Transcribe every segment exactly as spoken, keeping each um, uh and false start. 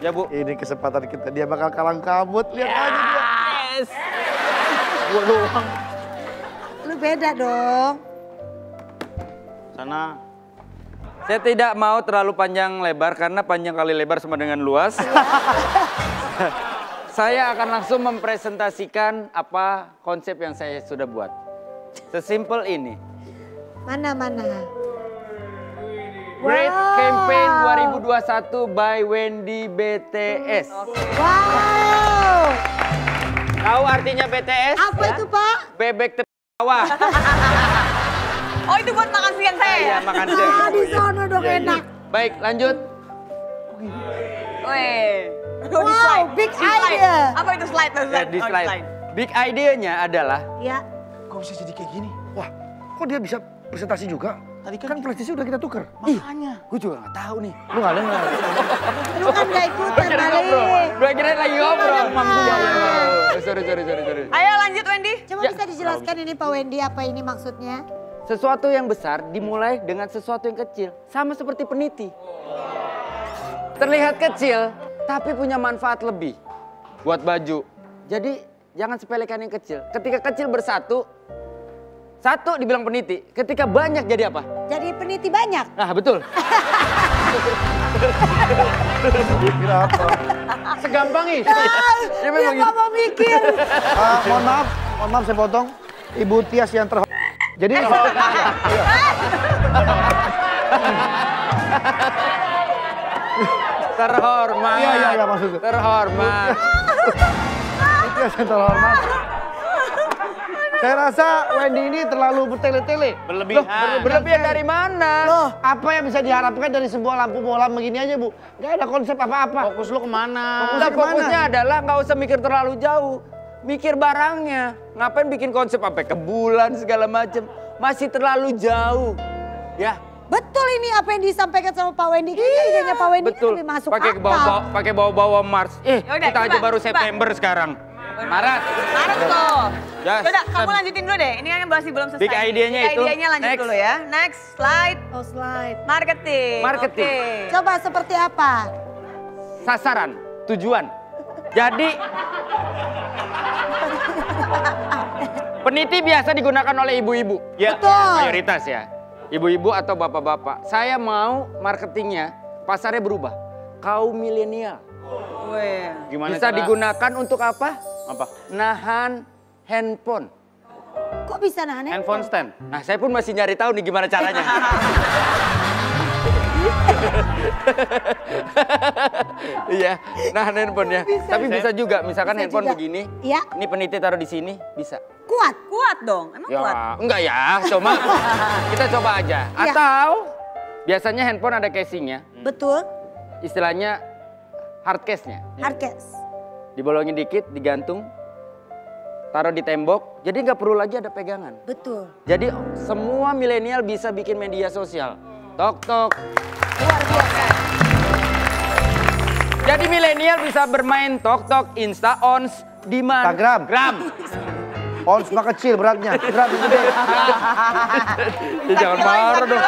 Ya, Bu. Ini kesempatan kita. Dia bakal kalang kabut. Lihat yes. aja dia. Yes. Gua doang. Lu beda dong. Sana. Saya tidak mau terlalu panjang lebar karena panjang kali lebar sama dengan luas. Saya akan langsung mempresentasikan apa konsep yang saya sudah buat. Sesimpel ini. Mana-mana. Great wow. Campaign dua ribu dua puluh satu by Wendy B T S. Okay. Wow. Tahu artinya B T S? Apa ya? Itu, Pak? Bebek tertawa. Oh, itu buat makan siang saya. Iya, makan siang. Ah, di sana dong ya, enak. Ya. Baik, lanjut. Weh. Wow, slide. Big idea. Apa itu slide? Slide. Ya, di slide. Oh, slide. Big idea-nya adalah ya. Kok bisa jadi kayak gini? Wah, kok dia bisa presentasi juga? Tadi kan, kan presentasi udah kita tuker. Makanya. Ih, gue juga gak tahu nih. Lu gak dengar. Lu kan gak ikutan kali. Lu akhirnya lagi ngobrol. Sorry, sorry, sorry, sorry. Ayo lanjut, Wendy. Coba ya. Bisa dijelaskan ini Pak Wendy, apa ini maksudnya? Sesuatu yang besar dimulai dengan sesuatu yang kecil. Sama seperti peniti. Terlihat kecil, tapi punya manfaat lebih. Buat baju. Jadi jangan sepelekan yang kecil. Ketika kecil bersatu, satu dibilang peniti, ketika banyak jadi apa? Jadi peniti banyak? Nah, betul. Kenapa? Segampang ini. Dia nggak mau mikir. Uh, mohon maaf, mohon maaf saya potong. Ibu Tias yang terhormat. Jadi... terhormat. Iya, iya, iya maksudnya. Terhormat. Ibu Tias yang terhormat. Saya rasa Wendy ini terlalu bertele-tele. Berlebihan. Loh, berlebihan dari mana? Loh, apa yang bisa diharapkan dari sebuah lampu bolam begini aja, Bu? Gak ada konsep apa-apa. Fokus lu kemana? Fokus nah, kemana? Fokusnya adalah gak usah mikir terlalu jauh. Mikir barangnya. Ngapain bikin konsep sampai ke bulan segala macem. Masih terlalu jauh. Ya. Betul ini apa yang disampaikan sama Pak Wendy. Kayaknya idenya Pak Wendy betul. Kan lebih masuk pake akal. Pakai bawa-bawa Mars. Eh, yaudah, kita coba, aja baru coba. September sekarang. Maret. Maret tuh. Yes. Yaudah, kamu lanjutin dulu deh. Ini kan masih belum selesai. Big idenya itu. Big idenya lanjut next. Dulu ya. Next slide. Oh slide. Marketing. Marketing. Okay. Coba seperti apa? Sasaran, tujuan. Jadi peniti biasa digunakan oleh ibu-ibu. Ya. Betul. Mayoritas ya. Ibu-ibu atau bapak-bapak. Saya mau marketingnya, pasarnya berubah. Kaum milenial. Oh. Gimana bisa cara? Digunakan untuk apa? Apa? Nahan handphone. Kok bisa nahan handphone? Handphone stand. Nah, saya pun masih nyari tahu nih gimana caranya. Iya, nahan handphone ya. Bisa. Tapi bisa juga, misalkan bisa handphone juga. Begini. Iya. Ini peniti taruh di sini, bisa. Kuat, kuat dong. Emang ya, kuat? Enggak ya, cuma kita coba aja. Ya. Atau biasanya handphone ada casingnya. Betul. Istilahnya hard case-nya. Hard case. Dibolongin dikit, digantung. Taruh di tembok, jadi nggak perlu lagi ada pegangan. Betul. Jadi semua milenial bisa bikin media sosial. Tok tok. Luar biasa. Jadi milenial bisa bermain tok tok, insta, ons, di mana? Instagram. Gram. Ons mah kecil beratnya. Gram gede. Jangan marah dong.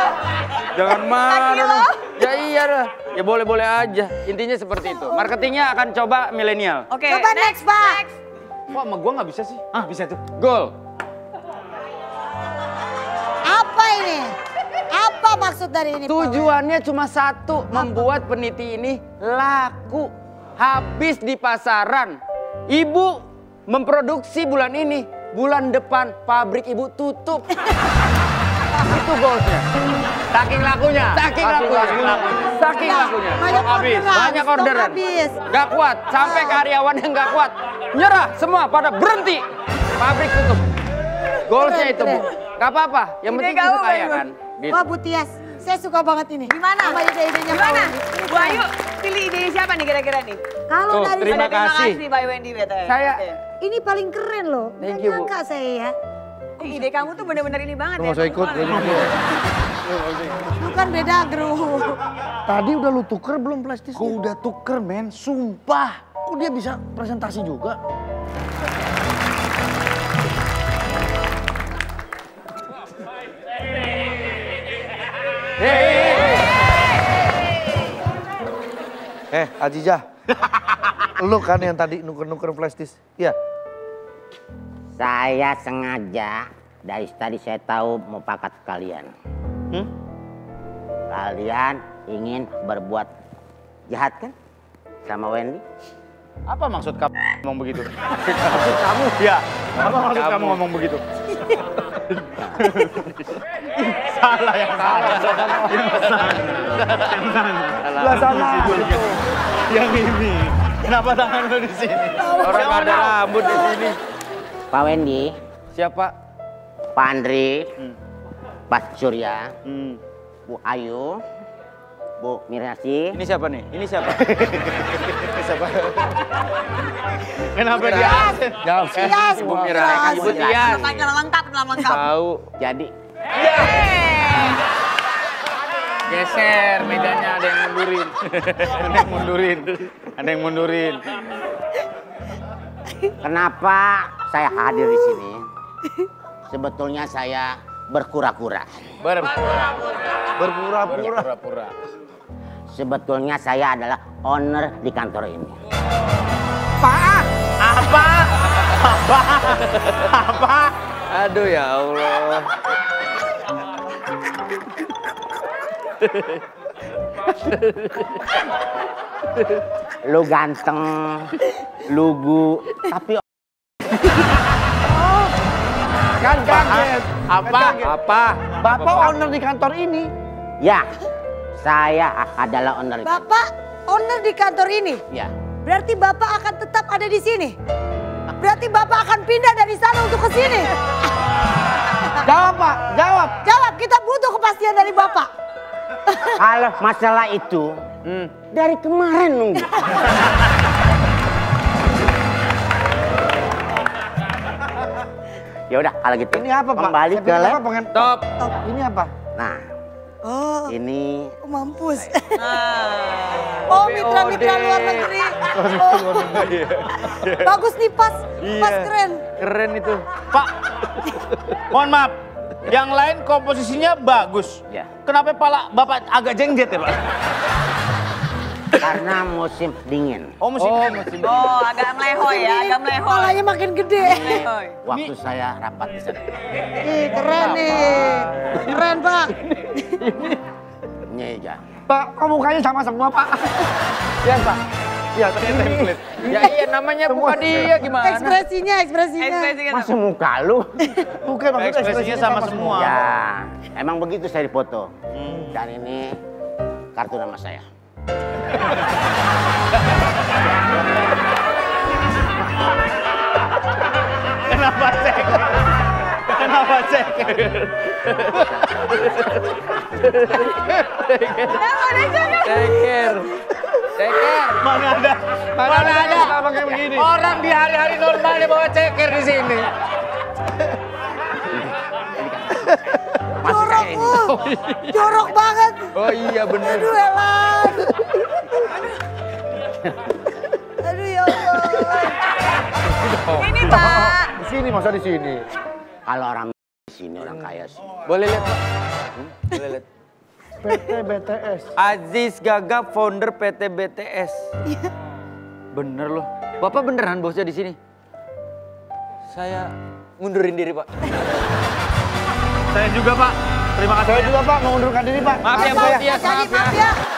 Jangan marah dong. Ya iya dong. Ya boleh-boleh aja. Intinya seperti itu. Marketingnya akan coba milenial. Oke. Coba next, Pak. Kok sama gue gak bisa sih? Ah, bisa tuh. Goal. Apa ini? Apa maksud dari ini? Tujuannya cuma satu. Apa? Membuat peniti ini laku. Habis di pasaran. Ibu memproduksi bulan ini. Bulan depan pabrik ibu tutup. Itu goalsnya. Saking lakunya. Saking lakunya. Saking lakunya. Saking lakunya. Banyak orderan. Banyak orderan. Gak kuat. Sampai karyawan yang gak kuat. Nyerah semua pada berhenti. Pabrik tutup. Goalsnya itu, Bu. Gak apa-apa. Yang penting itu kaya kan. Wah, Bu Tias. Saya suka banget ini. Gimana? Apa ide-idenya? Gimana? Bu Ayu, pilih ide siapa nih kira-kira nih? Kalau dari terima kasih. Terima kasih, Pak Wendy. Saya. Ini paling keren loh. Gak nyangka saya ya. Ide kamu tuh bener-bener ini banget ya. Gak usah ikut. Lu kan beda grup. Tadi udah lu tuker belum plastis? Gua udah tuker, men. Sumpah. Kok dia bisa presentasi juga? Eh, Azizah. Lu kan yang tadi nuker-nuker flash disk. Iya. Saya sengaja dari tadi saya tahu mau pakat kalian. Hmm? Kalian ingin berbuat jahat kan sama Wendy? Apa maksud kamu ngomong begitu? Maksud kamu? Ya. Apa maksud kamu ngomong begitu? Salah yang salah. Salah. Salah. Yang ini. Kenapa tangan lu di sini? Orang ada rambut di sini. Pak Wendy. Siapa? Pak Andri. Hmm. Pak Surya. Hmm. Bu Ayu. Bu Mirah. Ini siapa nih? Ini siapa? Ini siapa? Kenapa dia? Jawab sih. Bu Mirah. Bu Tiar. Nama lengkap, nama lengkap. Tahu. Jadi. Geser mejanya, ada yang mundurin. Ada yang mundurin. Ada yang mundurin. Kenapa saya hadir di sini? Sebetulnya saya berpura-pura. Berpura-pura. Sebetulnya saya adalah owner di kantor ini. Apaan? Apa? Apa? Apa? Aduh ya Allah. Lu ganteng, lugu, tapi oh, kan kaget. Apa? Apa? Bapak owner di kantor ini? Ya. Saya adalah owner. Bapak owner di kantor ini? Ya. Berarti Bapak akan tetap ada di sini? Berarti Bapak akan pindah dari sana untuk ke sini? Jawab Pak, jawab. Jawab, kita butuh kepastian dari Bapak. Kalau masalah itu, hmm. dari kemarin nunggu. Ya udah, kalau gitu. Ini apa Pak? Kembali ke lab. Top. Top. Ini apa? Nah. Oh, ini mampus. Nah. Oh, mitra-mitra luar negeri. Oh. Bagus nih, pas, iya. Pas keren. Keren itu. Pak, mohon maaf. Yang lain komposisinya bagus. Ya. Kenapa pala Bapak agak jengjet ya, Pak? Karena musim dingin. Oh, musim oh, dingin. Musim dingin. Oh, agak melehoy ya, agak melehoy. Palanya makin gede. Melehoy. Waktu ini... saya rapat di sana. Ih, keren nih. Keren, Pak. Ini ya. Pak, kok mukanya sama semua, Pak? Iya, Pak. Iya, ternyata template. Ya iya, namanya bukan dia gimana? Ekspresinya, ekspresinya. Ekspresinya masuk muka lu. Bukan, maksudnya ekspresinya, ekspresinya sama, sama semua. Ya, emang begitu saya dipoto. Hmm. Dan ini kartu nama saya. Kenapa cek? Kenapa cek? Ceker, ceker. Mana ada? Mana, Mana ada? Kayak begini. Orang di hari-hari normalnya bawa ceker di sini. Jorok lu, jorok banget. Oh iya bener. Aduh elah. Aduh ya Allah. Ini Pak. Di sini, masa di sini. Kalau orang di sini orang kaya sih. Boleh lihat Pak? Hmm? Boleh lihat. P T B T S. Aziz Gagap founder P T B T S. Iya. Bener loh. Bapak beneran bosnya di sini. Saya mundurin diri Pak. Saya juga Pak. Terima kasih. Saya juga Pak mengundurkan diri Pak. Maaf ya Bu ya. Maaf ya.